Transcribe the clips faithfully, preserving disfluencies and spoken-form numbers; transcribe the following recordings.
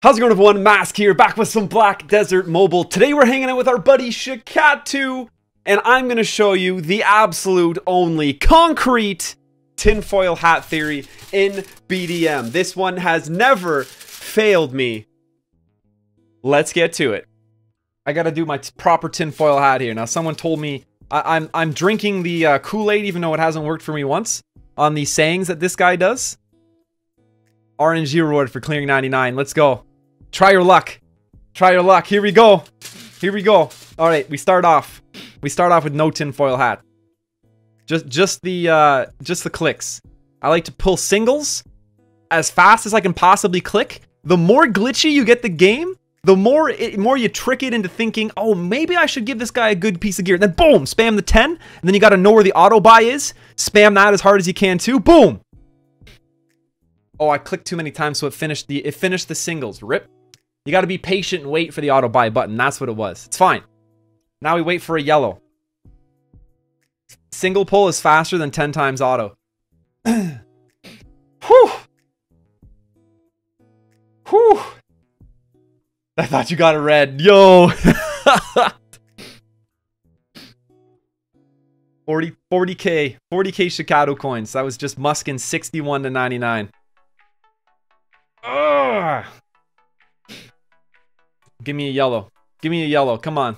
How's it going, everyone? Mask here, back with some Black Desert Mobile. Today we're hanging out with our buddy Shakatu, and I'm going to show you the absolute only concrete tinfoil hat theory in B D M. This one has never failed me. Let's get to it. I got to do my proper tinfoil hat here. Now, someone told me I I'm, I'm drinking the uh, Kool-Aid, even though it hasn't worked for me once, on the sayings that this guy does. R N G reward for clearing ninety-nine. Let's go. Try your luck. Try your luck. Here we go. Here we go. All right, we start off. We start off with no tinfoil hat. Just, just the, uh, just the clicks. I like to pull singles as fast as I can possibly click. The more glitchy you get the game, the more, it, more you trick it into thinking, oh, maybe I should give this guy a good piece of gear. And then boom, spam the ten. And then you got to know where the auto buy is. Spam that as hard as you can too. Boom. Oh, I clicked too many times, so it finished the it finished the singles. Rip. You got to be patient and wait for the auto buy button. That's what it was. It's fine. Now we wait for a yellow. Single pull is faster than ten times auto. Whew. Whew. I thought you got a red. Yo. forty, forty K. forty K Shakatu coins. That was just Muskin sixty-one to ninety-nine. Ugh. Give me a yellow. Give me a yellow. Come on.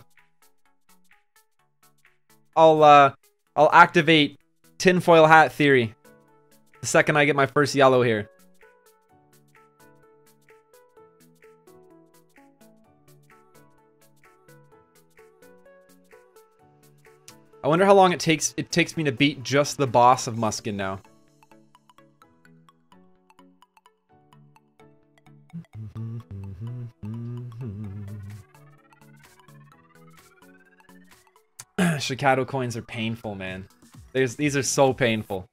I'll uh, I'll activate tinfoil hat theory the second I get my first yellow here. I wonder how long it takes it takes me to beat just the boss of Muskin now. Shakatu coins are painful, man. There's, these are so painful.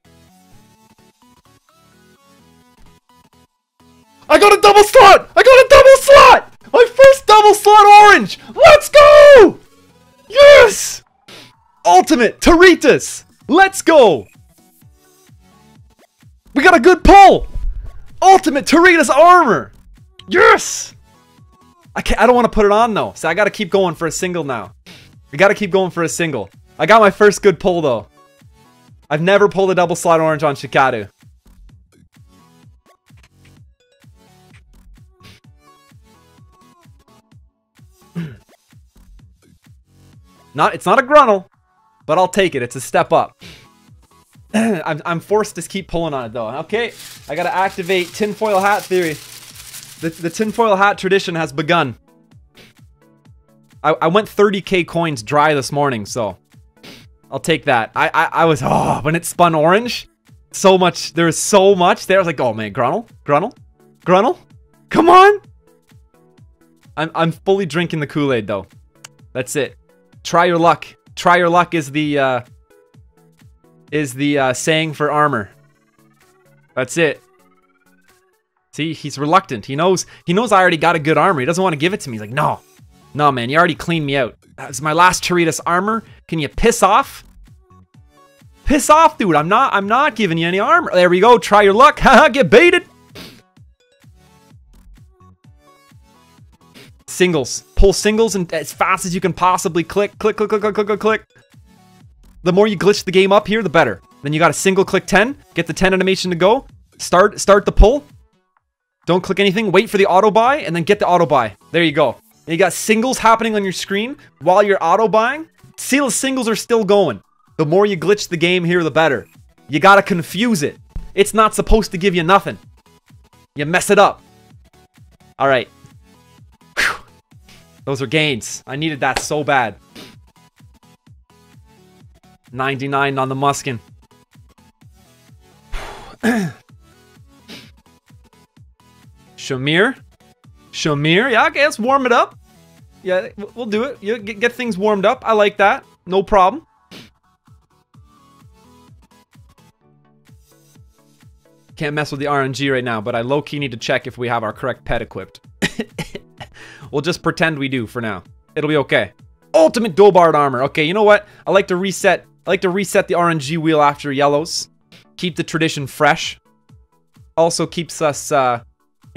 I got a double slot! I got a double slot! My first double slot orange! Let's go! Yes! Ultimate Taritas! Let's go! We got a good pull! Ultimate Taritas armor! Yes! I can't, I don't want to put it on though, so I gotta keep going for a single now. We gotta keep going for a single. I got my first good pull though. I've never pulled a double slot orange on Shakatu. Not, it's not a Grunil, but I'll take it. It's a step up. I'm, I'm forced to keep pulling on it though. Okay, I gotta activate tinfoil hat theory. The, the tinfoil hat tradition has begun. I went thirty K coins dry this morning, so I'll take that. I, I I was, oh, when it spun orange, so much, there was so much there. I was like, oh man, Grunil, Grunil, Grunil, come on. I'm, I'm fully drinking the Kool-Aid though. That's it. Try your luck. Try your luck is the, uh, is the uh, saying for armor. That's it. See, he's reluctant. He knows, he knows I already got a good armor. He doesn't want to give it to me. He's like, no. No, man, you already cleaned me out. That was my last Taritas armor. Can you piss off? Piss off, dude. I'm not I'm not giving you any armor. There we go. Try your luck. Haha, get baited. Singles. Pull singles and as fast as you can possibly click. Click, click, click, click, click, click, click. The more you glitch the game up here, the better. Then you got a single click ten. Get the ten animation to go. Start start the pull. Don't click anything. Wait for the auto buy and then get the auto buy. There you go. And you got singles happening on your screen while you're auto buying. See, the singles are still going. The more you glitch the game here, the better. You gotta confuse it. It's not supposed to give you nothing. You mess it up. All right. Whew. Those are gains. I needed that so bad. ninety-nine on the Muskin. Shamir. Shamir, yeah, okay, let's warm it up. Yeah, we'll do it. Yeah, get, get things warmed up. I like that. No problem. Can't mess with the R N G right now, but I low-key need to check if we have our correct pet equipped. We'll just pretend we do for now. It'll be okay. Ultimate Dobart armor. Okay, you know what? I like to reset. I like to reset the R N G wheel after yellows. Keep the tradition fresh. Also keeps us... Uh,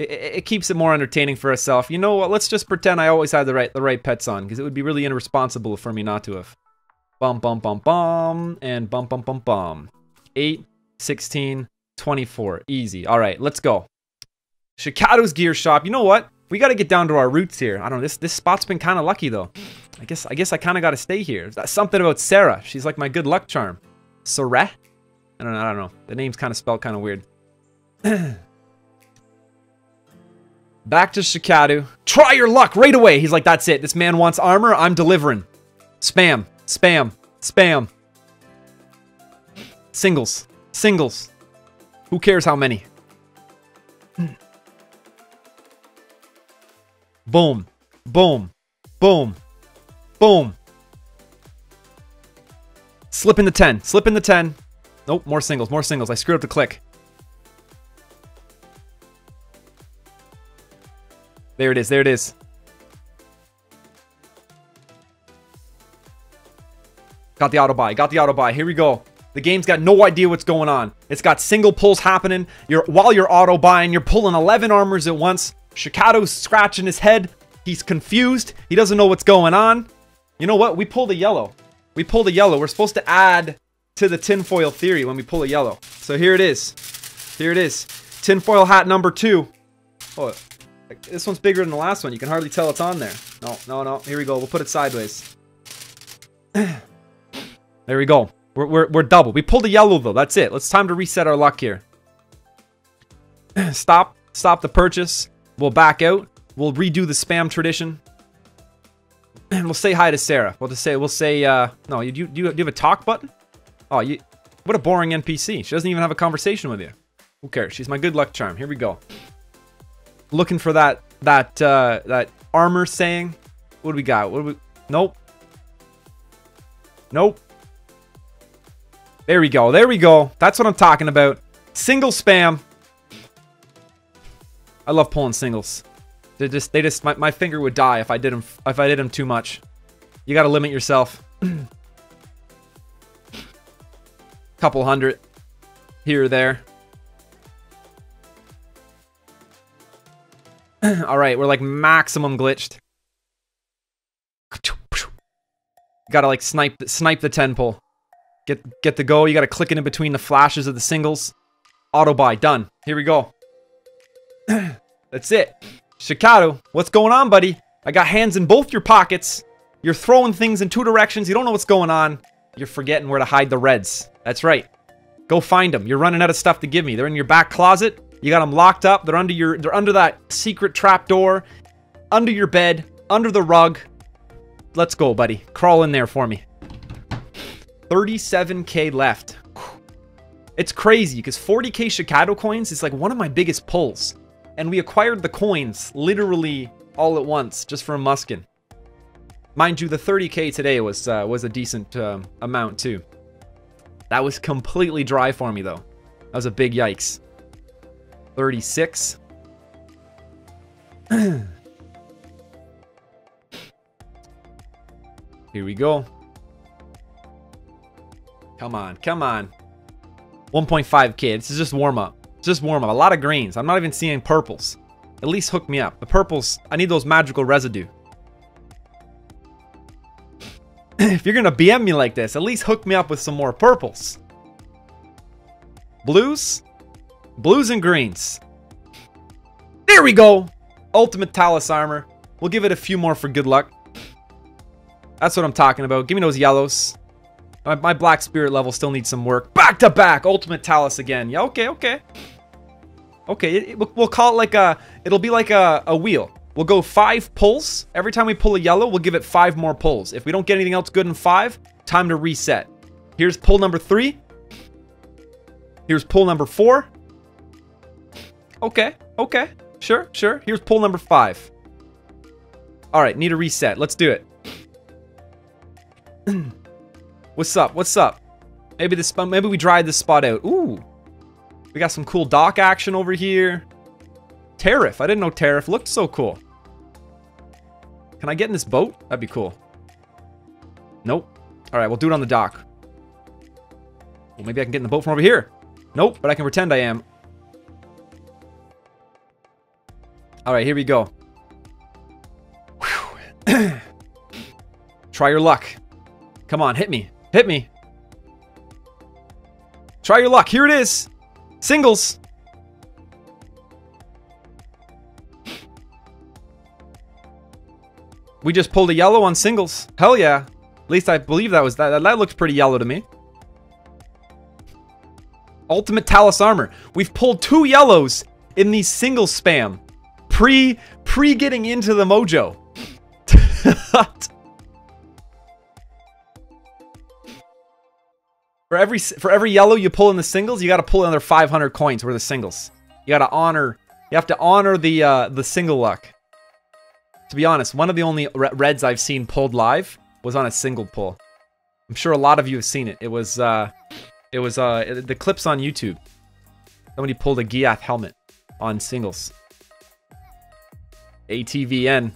it, it keeps it more entertaining for itself. You know what? Let's just pretend I always had the right the right pets on, because it would be really irresponsible for me not to have. Bum bum bum bum and bum bum bum bum. eight, sixteen, twenty-four. Easy. All right, let's go. Shakatu's gear shop. You know what? We got to get down to our roots here. I don't know. This this spot's been kind of lucky though. I guess I guess I kind of got to stay here. That's something about Sarah. She's like my good luck charm. Sarah? I don't know. I don't know. The name's kind of spelled kind of weird. Back to Shakatu. Try your luck right away. He's like, that's it. This man wants armor. I'm delivering. Spam. Spam. Spam. Singles. Singles. Who cares how many? Boom. Boom. Boom. Boom. Slip in the ten. Slip in the ten. Nope. More singles. More singles. I screwed up the click. There it is. There it is. Got the auto buy. Got the auto buy. Here we go. The game's got no idea what's going on. It's got single pulls happening. You're while you're auto buying, you're pulling eleven armors at once. Shakato's scratching his head. He's confused. He doesn't know what's going on. You know what? We pulled a yellow. We pulled a yellow. We're supposed to add to the tinfoil theory when we pull a yellow. So here it is. Here it is. Tinfoil hat number two. Oh, this one's bigger than the last one. You can hardly tell it's on there. No, no, no. Here we go. We'll put it sideways. There we go. We're, we're, we're double. We pulled a yellow though. That's it. It's time to reset our luck here. Stop. Stop the purchase. We'll back out. We'll redo the spam tradition. And we'll say hi to Sarah. We'll just say, we'll say, uh, no, you, you, do you have a talk button? Oh, you, what a boring N P C. She doesn't even have a conversation with you. Who cares? She's my good luck charm. Here we go. Looking for that, that, uh, that armor saying. What do we got? What do we, nope. Nope. There we go. There we go. That's what I'm talking about. Single spam. I love pulling singles. They just, they just, my, my finger would die if I did them, if I did them too much. You gotta limit yourself. Couple hundred here or there. All right, we're like maximum glitched. Gotta like snipe, snipe the ten pull. Get, get the go. You gotta click it in between the flashes of the singles. Auto buy done. Here we go. That's it. Shakatu, what's going on, buddy? I got hands in both your pockets. You're throwing things in two directions. You don't know what's going on. You're forgetting where to hide the reds. That's right. Go find them. You're running out of stuff to give me. They're in your back closet. You got them locked up. They're under your, they're under that secret trap door, under your bed, under the rug. Let's go, buddy. Crawl in there for me. thirty-seven K left. It's crazy because forty K Shakatu coins is like one of my biggest pulls. And we acquired the coins literally all at once, just from Muskin. Mind you, the thirty K today was uh, was a decent um, amount too. That was completely dry for me though. That was a big yikes. thirty-six. Here we go. Come on, come on. one point five K. This is just warm up. Just warm up. A lot of greens. I'm not even seeing purples. At least hook me up. The purples, I need those magical residue. If you're going to B M me like this, at least hook me up with some more purples. Blues. Blues and greens. There we go. Ultimate Talus armor. We'll give it a few more for good luck. That's what I'm talking about. Give me those yellows. My, my black spirit level still needs some work. Back to back. Ultimate Talus again. Yeah, okay, okay. Okay, it, it, we'll call it like a... It'll be like a, a wheel. We'll go five pulls. Every time we pull a yellow, we'll give it five more pulls. If we don't get anything else good in five, time to reset. Here's pull number three. Here's pull number four. Okay, okay. Sure, sure. Here's pull number five. All right, need a reset. Let's do it. What's up? What's up? Maybe this. Maybe we dried this spot out. Ooh, we got some cool dock action over here. Tarif. I didn't know Tarif looked so cool. Can I get in this boat? That'd be cool. Nope. All right, we'll do it on the dock. Well, maybe I can get in the boat from over here. Nope, but I can pretend I am. Alright, here we go. Try your luck. Come on, hit me. Hit me. Try your luck. Here it is. Singles. We just pulled a yellow on singles. Hell yeah. At least I believe that was that. That looked pretty yellow to me. Ultimate Talus armor. We've pulled two yellows in the single spam. Pre, pre getting into the mojo. For every for every yellow you pull in the singles, you got to pull another five hundred coins worth of singles. You got to honor. You have to honor the uh, the single luck. To be honest, one of the only reds I've seen pulled live was on a single pull. I'm sure a lot of you have seen it. It was uh, it was uh, the clips on YouTube. Somebody pulled a Giath helmet on singles. A T V N,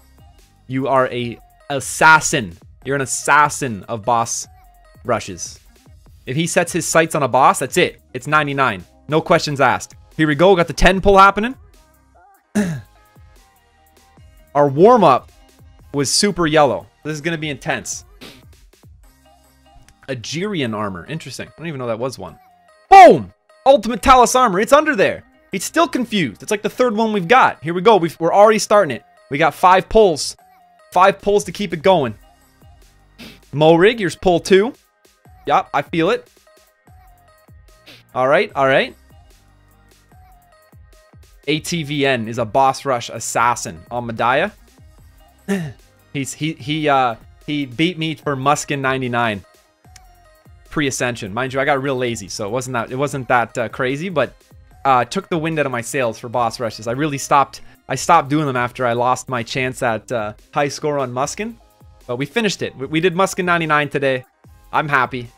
you are a assassin. You're an assassin of boss rushes. If he sets his sights on a boss, that's it. It's ninety-nine. No questions asked. Here we go. We got the ten pull happening. Our warm-up was super yellow. This is going to be intense. A Gyrion armor. Interesting. I don't even know that was one. Boom! Ultimate Talus armor. It's under there. He's still confused. It's like the third one we've got. Here we go. We've, we're already starting it. We got five pulls. Five pulls to keep it going. Morig, here's pull two. Yup, I feel it. Alright, alright. A T V N is a boss rush assassin on Mediah. He's he he uh he beat me for Muskin ninety-nine pre-ascension. Mind you, I got real lazy, so it wasn't that it wasn't that uh, crazy, but uh took the wind out of my sails for boss rushes. I really stopped I stopped doing them after I lost my chance at uh, high score on Muskin. But we finished it. We, we did Muskin ninety-nine today. I'm happy.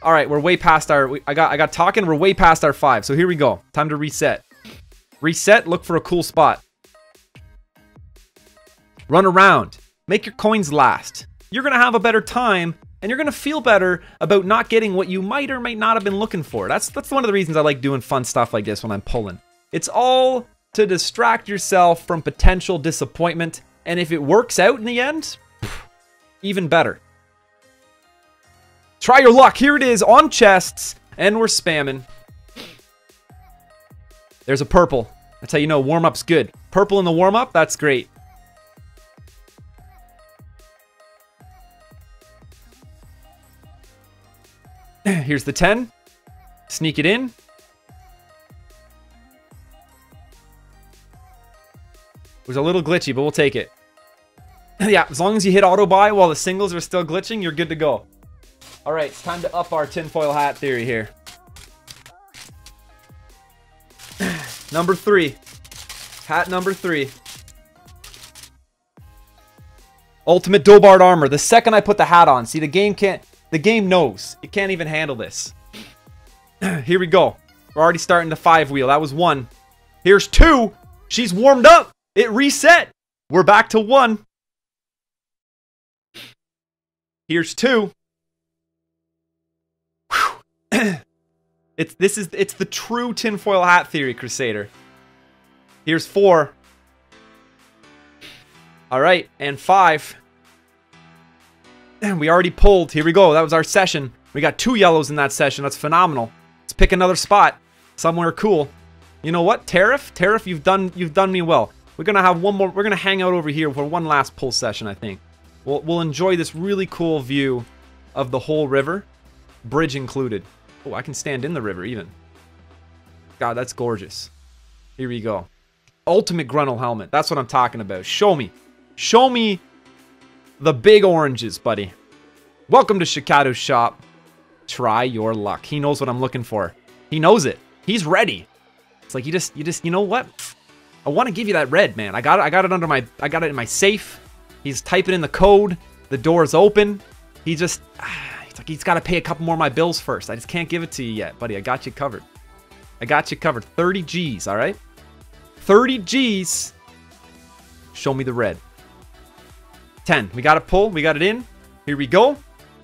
All right, we're way past our. We, I got. I got talking. We're way past our five. So here we go. Time to reset. Reset. Look for a cool spot. Run around. Make your coins last. You're gonna have a better time, and you're gonna feel better about not getting what you might or might not have been looking for. That's that's one of the reasons I like doing fun stuff like this when I'm pulling. It's all to distract yourself from potential disappointment, and if it works out in the end, even better. Try your luck. Here it is on chests, and we're spamming. There's a purple. That's how you know warm-up's good. Purple in the warm-up, that's great. Here's the ten. Sneak it in. It was a little glitchy, but we'll take it. Yeah, as long as you hit auto-buy while the singles are still glitching, you're good to go. All right, it's time to up our tinfoil hat theory here. Number three. Hat number three. Ultimate Dobart armor. The second I put the hat on, see, the game can't, the game knows. It can't even handle this. Here we go. We're already starting the five wheel. That was one. Here's two. She's warmed up. It reset. We're back to one. Here's two. It's this is it's the true tinfoil hat theory, Crusader. Here's four. All right, and five. And we already pulled. Here we go. That was our session. We got two yellows in that session. That's phenomenal. Let's pick another spot somewhere cool. You know what, Tarif? Tarif, you've done you've done me well. We're gonna have one more. We're gonna hang out over here for one last pull session. I think we'll we'll enjoy this really cool view of the whole river, bridge included. Oh, I can stand in the river even. God, that's gorgeous. Here we go. Ultimate Grunil helmet. That's what I'm talking about. Show me. Show me the big oranges, buddy. Welcome to Shakatu's shop. Try your luck. He knows what I'm looking for. He knows it. He's ready. It's like you just you just you know what? I want to give you that red, man. I got it, I got it under my I got it in my safe. He's typing in the code. The door's open. He just It's like he's got to pay a couple more of my bills first. I just can't give it to you yet, buddy. I got you covered. I got you covered. thirty G's, all right? thirty G's. Show me the red. ten. We got it pull. We got it in. Here we go.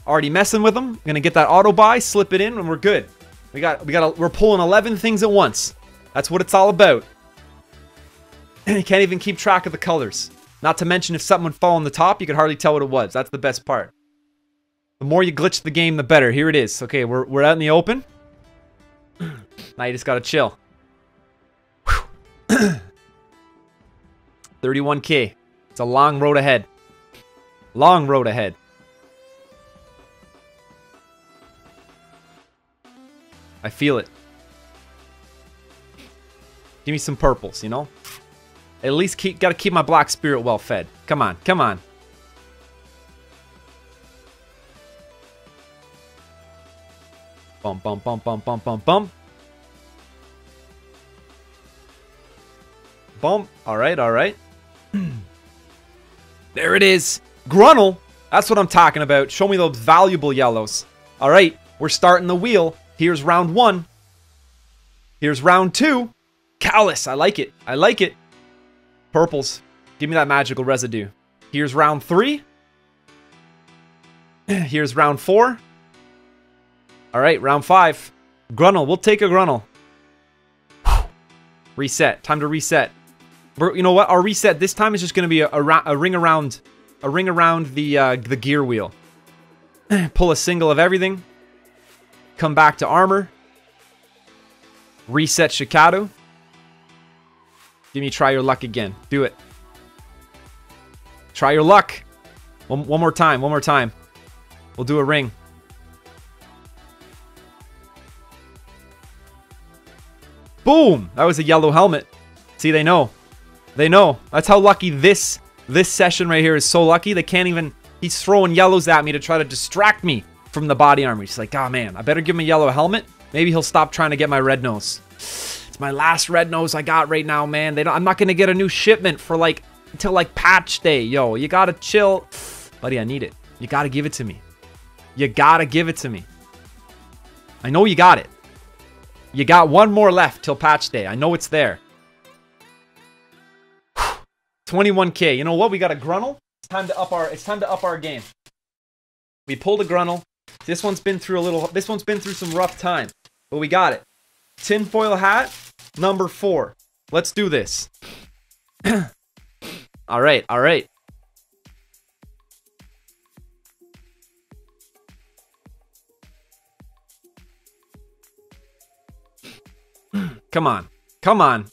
Already messing with them. Going to get that auto buy, slip it in, and we're good. We got we got a, we're pulling eleven things at once. That's what it's all about. You can't even keep track of the colors. Not to mention, if something would fall on the top, you could hardly tell what it was. That's the best part. The more you glitch the game, the better. Here it is. Okay, we're, we're out in the open. Now you just gotta chill. thirty-one K. It's a long road ahead. Long road ahead. I feel it. Give me some purples, you know? At least keep, gotta keep my black spirit well fed. Come on, come on. Bum, bum, bum, bum, bum, bum, bum. Bum. Alright, alright. There it is. Grunil. That's what I'm talking about. Show me those valuable yellows. Alright, we're starting the wheel. Here's round one. Here's round two. Talus. I like it. I like it. Purples. Give me that magical residue. Here's round three. Here's round four. Alright, round five. Grunil. We'll take a Grunil. Reset. Time to reset. We're, you know what? Our reset this time is just going to be a, a, a ring around a ring around the, uh, the gear wheel. Pull a single of everything. Come back to armor. Reset Shakatu. Give me try your luck again. Do it. Try your luck. One, one more time. One more time. We'll do a ring. Boom! That was a yellow helmet. See, they know. They know. That's how lucky this this session right here is. So lucky. They can't even... He's throwing yellows at me to try to distract me from the body armor. He's like, ah, man, I better give him a yellow helmet. Maybe he'll stop trying to get my red nose. My last red nose I got right now, man. They don't, I'm not gonna get a new shipment for like until like patch day. Yo, you gotta chill, buddy. I need it. You gotta give it to me. You gotta give it to me. I know you got it. You got one more left till patch day. I know it's there. twenty-one K. You know what? We got a Grunil. It's time to up our. It's time to up our game. We pulled a Grunil. This one's been through a little. This one's been through some rough time, but we got it. Tinfoil hat number four. Let's do this. All right, all right. Come on, come on.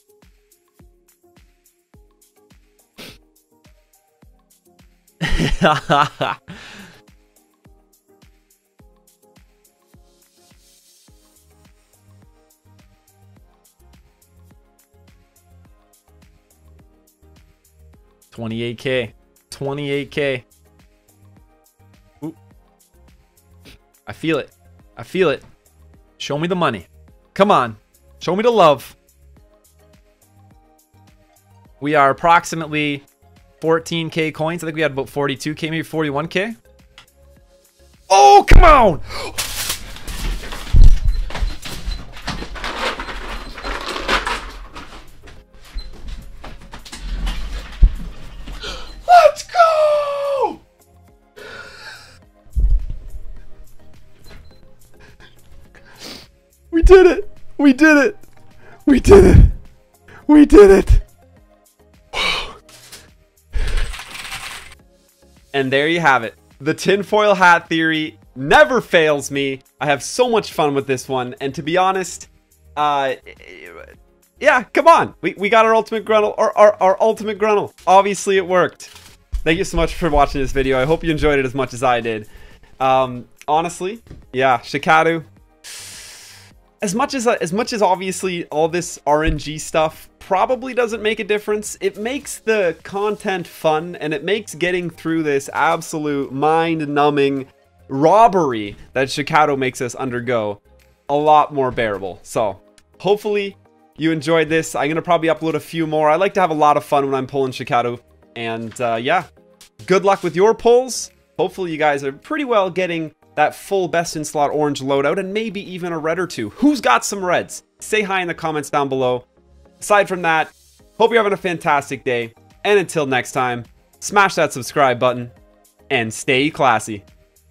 twenty-eight K. twenty-eight K. Ooh. I feel it. I feel it. Show me the money. Come on. Show me the love. We are approximately fourteen K coins. I think we had about forty-two K, maybe forty-one K. Oh, come on! Did it! We did it! We did it! We did it! And there you have it. The tinfoil hat theory never fails me. I have so much fun with this one, and to be honest, uh, yeah, come on. We, we got our ultimate Grunil, or our, our ultimate Grunil. Obviously it worked. Thank you so much for watching this video. I hope you enjoyed it as much as I did. Um, honestly, yeah, Shakatu. As much as as much as obviously all this R N G stuff probably doesn't make a difference, it makes the content fun, and it makes getting through this absolute mind-numbing robbery that Shakatu makes us undergo a lot more bearable. So hopefully you enjoyed this. I'm gonna probably upload a few more. I like to have a lot of fun when I'm pulling Shakatu, and uh, yeah, good luck with your pulls. Hopefully you guys are pretty well getting that full best in slot orange loadout, and maybe even a red or two. Who's got some reds? Say hi in the comments down below. Aside from that, hope you're having a fantastic day, and until next time, smash that subscribe button and stay classy.